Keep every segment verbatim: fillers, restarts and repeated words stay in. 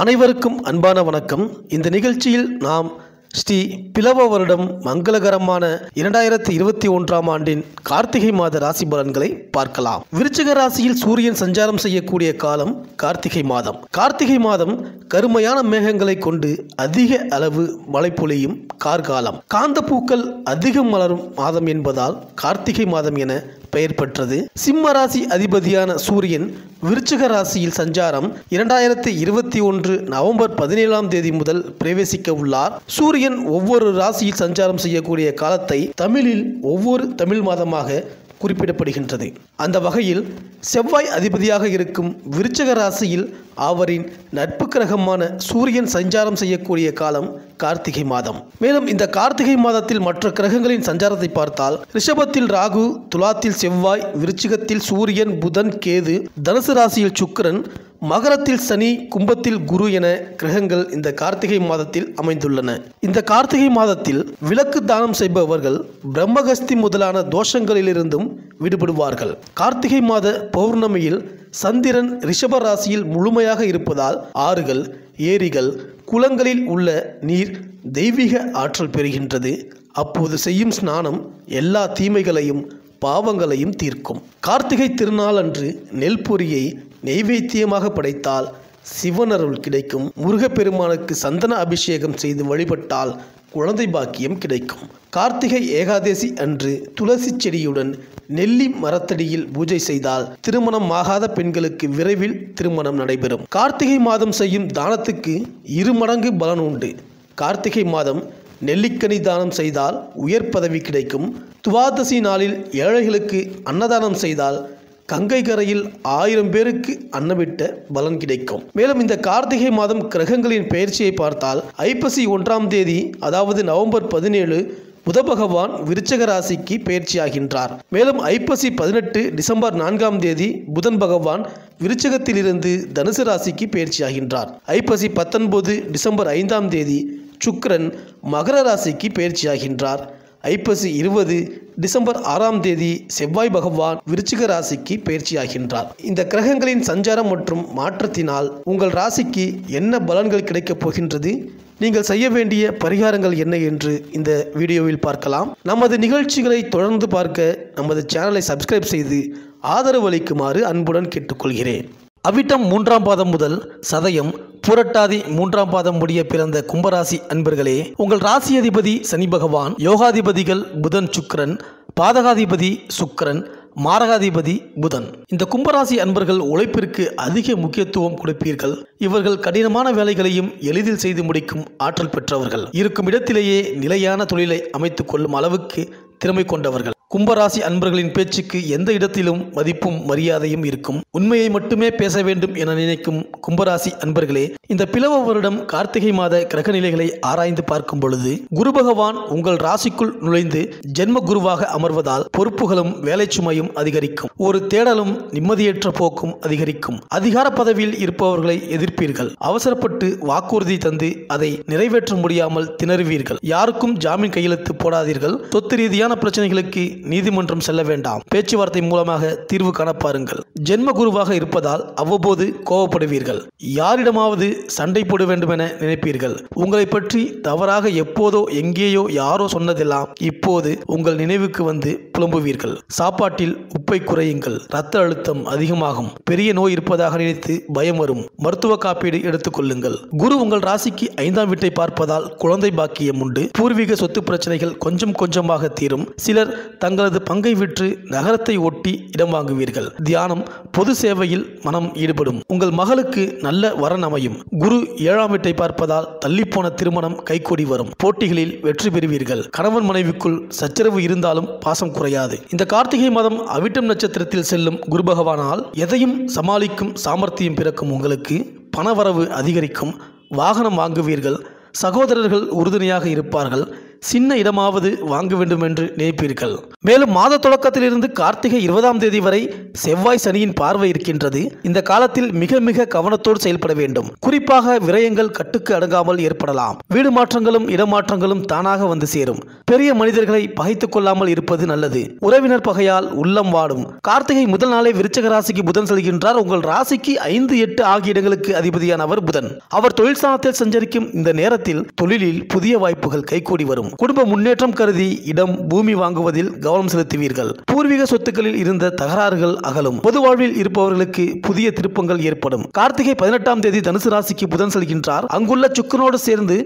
அனைவருக்கும் அன்பான வணக்கம். இந்த நிகழ்ச்சியில் நாம் ஸ்ரீ பிளவ வருடம் மங்களகரமான இரண்டாயிரத்தி இருபத்தி ஒன்றாம் ஆண்டின் கார்த்திகை மாத ராசி பலன்களை பார்க்கலாம். விருச்சிக ராசியில் சூரியன் சஞ்சாரம் செய்யக்கூடிய காலம் கார்த்திகை மாதம். கார்த்திகை மாதம் கருமையான மேகங்களை கொண்டு அதிக அளவு மழை பொழியும் கார்காலம். காந்த பூக்கள் அதிகம் மலரும் மாதம் என்பதால் கார்த்திகை மாதம் என பெயர் பெற்றது. சிம்ம ராசி அதிபதியான சூரியன் விருச்சிக ராசியில் சஞ்சாரம் இரண்டாயிரத்தி இருபத்தி ஒன்று நவம்பர் பதினேழாம் தேதி முதல் பிரவேசிக்க உள்ளார். சூரியன் ஒவ்வொரு ராசியில் சஞ்சாரம் செய்யக்கூடிய காலத்தை தமிழில் ஒவ்வொரு தமிழ் மாதமாக குறிப்பிடப்படுகின்றது. அந்த வகையில் செவ்வாய் அதிபதியாக இருக்கும் விருச்சிக ராசியில் அவரின் நட்பு கிரகமான சூரியன் சஞ்சாரம் செய்யக்கூடிய காலம் கார்த்திகை மாதம். மேலும் இந்த கார்த்திகை மாதத்தில் மற்ற கிரகங்களின் சஞ்சாரத்தை பார்த்தால் ரிஷபத்தில் ராகு, துலாத்தில் செவ்வாய், விருச்சிகத்தில் சூரியன், புதன், கேது, தனுசு ராசியில் சுக்கிரன், மகரத்தில் சனி, கும்பத்தில் குரு என கிரகங்கள் இந்த கார்த்திகை மாதத்தில் அமைந்துள்ளன. இந்த கார்த்திகை மாதத்தில் விளக்கு தானம் செய்பவர்கள் பிரம்மகஸ்தி முதலான தோஷங்களிலிருந்தும் விடுபடுவார்கள். கார்த்திகை மாத பௌர்ணமியில் சந்திரன் ரிஷப ராசியில் முழுமையாக இருப்பதால் ஆறுகள், ஏரிகள், குளங்களில் உள்ள நீர் தெய்வீக ஆற்றல் பெறுகின்றது. அப்போது செய்யும் ஸ்நானம் எல்லா தீமைகளையும் பாவங்களையும் தீர்க்கும். கார்த்திகை திருநாள் அன்று நெல் பொரியை நெய்வேத்தியமாக படைத்தால் சிவனருள் கிடைக்கும். முருகப்பெருமானுக்கு சந்தன அபிஷேகம் செய்து வழிபட்டால் குழந்தை பாக்கியம் கிடைக்கும். கார்த்திகை ஏகாதேசி அன்று துளசி செடியுடன் நெல்லி மரத்தடியில் பூஜை செய்தால் திருமணம் ஆகாத பெண்களுக்கு விரைவில் திருமணம் நடைபெறும். கார்த்திகை மாதம் செய்யும் தானத்துக்கு இரு மடங்கு பலன் உண்டு. கார்த்திகை மாதம் நெல்லிக்கனி தானம் செய்தால் உயர் பதவி கிடைக்கும். துவாதசி நாளில் ஏழைகளுக்கு அன்னதானம் செய்தால் கங்கை கரையில் ஆயிரம் பேருக்கு அன்னமிட்ட பலன் கிடைக்கும். மேலும் இந்த கார்த்திகை மாதம் கிரகங்களின் பெயர்ச்சியை பார்த்தால் ஐப்பசி ஒன்றாம் தேதி அதாவது நவம்பர் பதினேழு புத பகவான் விருச்சிக ராசிக்கு பெயர்ச்சியாகின்றார். மேலும் ஐப்பசி பதினெட்டு டிசம்பர் நான்காம் தேதி புதன் பகவான் விருச்சிகத்திலிருந்து தனுசு ராசிக்கு பெயர்ச்சியாகின்றார். ஐப்பசி பத்தொன்பது டிசம்பர் ஐந்தாம் தேதி சுக்கிரன் மகர ராசிக்கு பெயர்ச்சியாகின்றார். ஐப்பசி இருபது டிசம்பர் ஆறாம் தேதி செவ்வாய் பகவான் விருச்சிக ராசிக்கு பெயர்ச்சியாகின்றார். இந்த கிரகங்களின் சஞ்சாரம் மற்றும் மாற்றத்தினால் உங்கள் ராசிக்கு என்ன பலன்கள் கிடைக்கப் போகின்றது, நீங்கள் செய்ய வேண்டிய பரிகாரங்கள் என்ன என்று இந்த வீடியோவில் பார்க்கலாம். நமது நிகழ்ச்சிகளை தொடர்ந்து பார்க்க நமது சேனலை சப்ஸ்கிரைப் செய்து ஆதரவு அளிக்குமாறு அன்புடன் கேட்டுக்கொள்கிறேன். அவிட்டம் மூன்றாம் பாதம் முதல் சதயம் புரட்டாதி மூன்றாம் பாதம் முடிய பிறந்த கும்பராசி அன்பர்களே, உங்கள் ராசி அதிபதி சனி பகவான், யோகாதிபதிகள் புதன் சுக்கிரன், பாதகாதிபதி சுக்கிரன், மாரகாதிபதி புதன். இந்த கும்பராசி அன்பர்கள் உழைப்பிற்கு அதிக முக்கியத்துவம் கொடுப்பீர்கள். இவர்கள் கடினமான வேலைகளையும் எளிதில் செய்து முடிக்கும் ஆற்றல் பெற்றவர்கள். இருக்கும் இடத்திலேயே நிலையான தொழிலை அமைத்துக் கொள்ளும் அளவுக்கு திறமை கொண்டவர்கள். கும்பராசி அன்பர்களின் பேச்சுக்கு எந்த இடத்திலும் மதிப்பும் மரியாதையும் இருக்கும். உண்மையை மட்டுமே பேச வேண்டும் என நினைக்கும் கும்பராசி அன்பர்களே, இந்த பிளவ வருடம் கார்த்திகை மாத கிரக நிலைகளை ஆராய்ந்து பார்க்கும் பொழுது குரு பகவான் உங்கள் ராசிக்குள் நுழைந்து ஜென்ம குருவாக அமர்வதால் பொறுப்புகளும் வேலை சுமையும் அதிகரிக்கும். ஒரு தேடலும் நிம்மதியற்ற போக்கும் அதிகரிக்கும். அதிகார பதவியில் இருப்பவர்களை எதிர்ப்பீர்கள். அவசரப்பட்டு வாக்குறுதி தந்து அதை நிறைவேற்ற முடியாமல் திணறுவீர்கள். யாருக்கும் ஜாமீன் கையெழுத்து போடாதீர்கள். சொத்து ரீதியான பிரச்சனைகளுக்கு நீதிமன்றம் செல்ல வேண்டாம். பேச்சுவார்த்தை மூலமாக தீர்வு காண பாருங்கள். ஜென்ம குருவாக இருப்பதால் அவ்வப்போது கோபப்படுவீர்கள். யாரிடமாவது சண்டை போட வேண்டும் என நினைப்பீர்கள். உங்களை பற்றி தவறாக எப்போதோ எங்கேயோ யாரோ சொன்னதெல்லாம் இப்போது உங்கள் நினைவுக்கு வந்து புலம்புவீர்கள். சாப்பாட்டில் உப்பை குறையுங்கள். ரத்த அழுத்தம் அதிகமாகும். பெரிய நோய் இருப்பதாக நினைத்து பயம் வரும். மருத்துவ காப்பீடு எடுத்துக் கொள்ளுங்கள். குரு உங்கள் ராசிக்கு ஐந்தாம் வீட்டை பார்ப்பதால் குழந்தை பாக்கியம் உண்டு. பூர்வீக சொத்து பிரச்சனைகள் கொஞ்சம் கொஞ்சமாக தீரும். சிலர் தங்களது பங்கை விற்று நகரத்தை ஒட்டி இடம் வாங்குவீர்கள். தியானம், பொது சேவையில் மனம் ஈடுபடும். உங்கள் மகளுக்கு நல்ல வரன் அமையும். குரு ஏழாம் வீட்டை பார்ப்பதால் தள்ளிப்போன திருமணம் கைகூடி வரும். போட்டிகளில் வெற்றி பெறுவீர்கள். கணவன் மனைவிக்குள் சச்சரவு இருந்தாலும் பாசம் குறையாது. இந்த கார்த்திகை மாதம் அவிட்டம் நட்சத்திரத்தில் செல்லும் குரு பகவானால் எதையும் சமாளிக்கும் சாமர்த்தியம் பிறக்கும். உங்களுக்கு பணவரவு அதிகரிக்கும். வாகனம் வாங்குவீர்கள். சகோதரர்கள் உறுதுணையாக இருப்பார்கள். சின்ன இடமாவது வாங்க வேண்டும் என்று நினைப்பீர்கள். மேலும் மாத தொடக்கத்திலிருந்து கார்த்திகை இருபதாம் தேதி வரை செவ்வாய் சனியின் பார்வை இருக்கின்றது. இந்த காலத்தில் மிக மிக கவனத்தோடு செயல்பட வேண்டும். குறிப்பாக விரயங்கள் கட்டுக்கு அடங்காமல் ஏற்படலாம். வீடு மாற்றங்களும் இடமாற்றங்களும் தானாக வந்து சேரும். பெரிய மனிதர்களை பகைத்துக் கொள்ளாமல் இருப்பது நல்லது. உறவினர் பகையால் உள்ளம் வாடும். கார்த்திகை முதல் நாளே விருச்சிக ராசிக்கு புதன் செல்கின்றார். உங்கள் ராசிக்கு ஐந்து எட்டு ஆகிய இடங்களுக்கு அதிபதியானவர் புதன். அவர் தொழில் ஸ்தானத்தில் சஞ்சரிக்கும் இந்த நேரத்தில் தொழிலில் புதிய வாய்ப்புகள் கைகூடி வரும். குடும்ப முன்னேற்றம் கருதி இடம் பூமி வாங்குவதில் கவனம் செலுத்துவீர்கள். பூர்வீக சொத்துக்களில் இருந்த தகராறுகள் அகலும். பொது வாழ்வில் இருப்பவர்களுக்கு புதிய திருப்பங்கள் ஏற்படும். கார்த்திகை பதினெட்டாம் தேதி தனுசு ராசிக்கு புதன் செல்கின்றார். அங்குள்ள சுக்கிரனோடு சேர்ந்து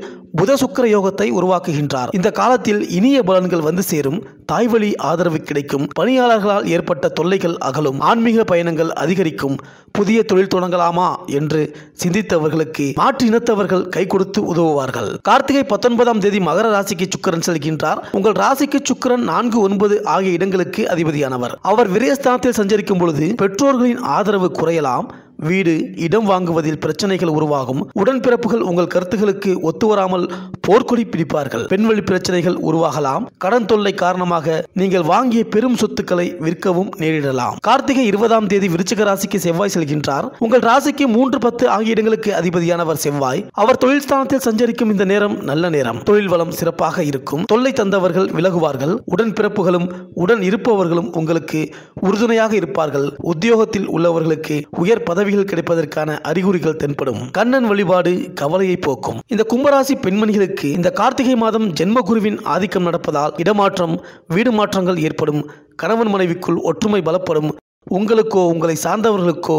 புத சுக்கிர யோகத்தை உருவாக்குகின்றார். இந்த காலத்தில் இனிய பலன்கள் வந்து சேரும். தாய்வழி ஆதரவு கிடைக்கும். பணியாளர்களால் ஏற்பட்ட தொல்லைகள் அகலும். ஆன்மீக பயணங்கள் அதிகரிக்கும். புதிய தொழில் தொடங்கலாமா என்று சிந்தித்தவர்களுக்கு மாற்று இனத்தவர்கள் கை கொடுத்து உதவுவார்கள். கார்த்திகை பத்தொன்பதாம் தேதி மகர ராசிக்கு சுக்கிரன் செல்கின்றார். உங்கள் ராசிக்கு சுக்கிரன் நான்கு ஒன்பது ஆகிய இடங்களுக்கு அதிபதியானவர். அவர் விரயஸ்தானத்தில் சஞ்சரிக்கும் பொழுது பெற்றோர்களின் ஆதரவு குறையலாம். வீடு இடம் வாங்குவதில் பிரச்சனைகள் உருவாகும். உடன்பிறப்புகள் உங்கள் கருத்துகளுக்கு ஒத்துவராமல் போர்க்கொடி பிடிப்பார்கள். பெண்வழி பிரச்சனைகள் உருவாகலாம். கடன் தொல்லை காரணமாக நீங்கள் வாங்கிய பெரும் சொத்துக்களை விற்கவும் நேரிடலாம். கார்த்திகை இருபதாம் தேதி விருச்சிக ராசிக்கு செவ்வாய் செல்கின்றார். உங்கள் ராசிக்கு மூன்று பத்து ஆகிய இடங்களுக்கு அதிபதியானவர் செவ்வாய். அவர் தொழில் ஸ்தானத்தில் சஞ்சரிக்கும் இந்த நேரம் நல்ல நேரம். தொழில் வளம் சிறப்பாக இருக்கும். தொல்லை தந்தவர்கள் விலகுவார்கள். உடன்பிறப்புகளும் உடன் இருப்பவர்களும் உங்களுக்கு உறுதுணையாக இருப்பார்கள். உத்தியோகத்தில் உள்ளவர்களுக்கு உயர் பதவி கிடைப்பதற்கான அறிகுறிகள் தென்படும். கண்ணன் வழிபாடு கவலையை போக்கும். இந்த கும்பராசி பெண்மணிகளுக்கு இந்த கார்த்திகை மாதம் ஜென்மகுருவின் ஆதிக்கம் நடப்பதால் இடமாற்றம் வீடு மாற்றங்கள் ஏற்படும். கணவன் மனைவிக்குள் ஒற்றுமை பலப்படும். உங்களுக்கோ உங்களை சார்ந்தவர்களுக்கோ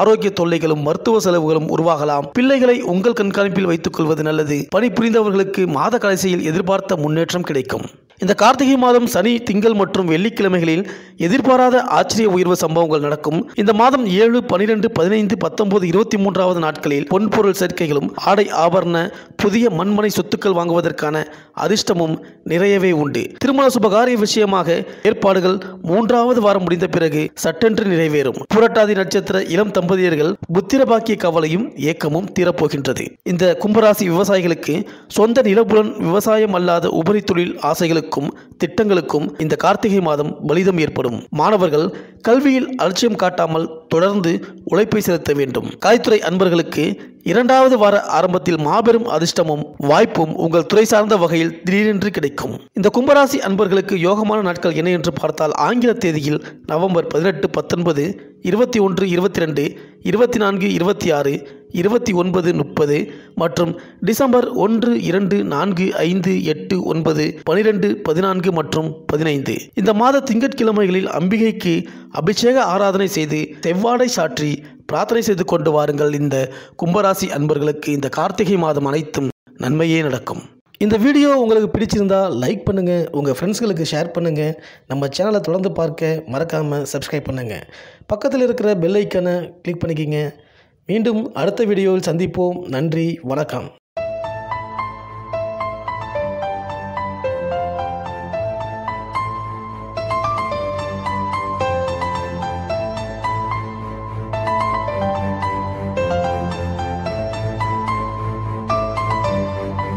ஆரோக்கிய தொல்லைகளும் மருத்துவ செலவுகளும் உருவாகலாம். பிள்ளைகளை உங்கள் கண்காணிப்பில் வைத்துக் கொள்வது நல்லது. பணிபுரிந்தவர்களுக்கு மாத கடைசியில் எதிர்பார்த்த முன்னேற்றம் கிடைக்கும். இந்த கார்த்திகை மாதம் சனி திங்கள் மற்றும் வெள்ளிக்கிழமைகளில் எதிர்பாராத ஆச்சரிய உயர்வு சம்பவங்கள் நடக்கும். இந்த மாதம் ஏழு பனிரெண்டு பதினைந்து பத்தொன்பது இருபத்தி மூன்றாவது நாட்களில் பொன்பொருள் சேர்க்கைகளும் ஆடை ஆபரண புதிய மண்மனை சொத்துக்கள் வாங்குவதற்கான அதிர்ஷ்டமும் நிறையவே உண்டு. திருமண சுபகாரிய விஷயமாக ஏற்பாடுகள் மூன்றாவது வாரம் முடிந்த பிறகு சட்டென்று நிறைவேறும். புரட்டாதி நட்சத்திர இளம் தம்பதியர்கள் புத்திர பாக்கிய கவலையும் ஏக்கமும் தீரப்போகின்றது. இந்த கும்பராசி விவசாயிகளுக்கு சொந்த நிலபுலன் விவசாயம் அல்லாத உபரி தொழில் ஆசைகளுக்கு திட்டங்களுக்கும் இந்த கார்த்திகை மாதம் பலிதம் ஏற்படும். மாணவர்கள் கல்வியில் அலட்சியம் காட்டாமல் தொடர்ந்து உழைப்பை செலுத்த வேண்டும். கலைத்துறை அன்பர்களுக்கு இரண்டாவது வார ஆரம்பத்தில் மாபெரும் அதிர்ஷ்டமும் வாய்ப்பும் உங்கள் துறை சார்ந்த வகையில் திடீரென்று கிடைக்கும். இந்த கும்பராசி அன்பர்களுக்கு யோகமான நாட்கள் என்ன என்று பார்த்தால் ஆங்கில தேதியில் நவம்பர் பதினெட்டு பத்தொன்பது இருபத்தி ஒன்று இருபத்தி ரெண்டு இருபத்தி நான்கு இருபத்தி ஆறு இருபத்தி ஒன்பது முப்பது மற்றும் டிசம்பர் ஒன்று இரண்டு நான்கு ஐந்து எட்டு ஒன்பது பனிரெண்டு பதினான்கு மற்றும் பதினைந்து. இந்த மாத திங்கட்கிழமைகளில் அம்பிகைக்கு அபிஷேக ஆராதனை செய்து செவ்வாடை சாற்றி பிரார்த்தனை செய்து கொண்டு வாருங்கள். இந்த கும்பராசி அன்பர்களுக்கு இந்த கார்த்திகை மாதம் அனைத்தும் நன்மையே நடக்கும். இந்த வீடியோ உங்களுக்கு பிடிச்சிருந்தா லைக் பண்ணுங்கள். உங்கள் ஃப்ரெண்ட்ஸ்களுக்கு ஷேர் பண்ணுங்கள். நம்ம சேனலை தொடர்ந்து பார்க்க மறக்காமல் சப்ஸ்கிரைப் பண்ணுங்கள். பக்கத்தில் இருக்கிற பெல் ஐக்கானை கிளிக் பண்ணிக்கிங்க. மீண்டும் அடுத்த வீடியோவில் சந்திப்போம். நன்றி, வணக்கம்.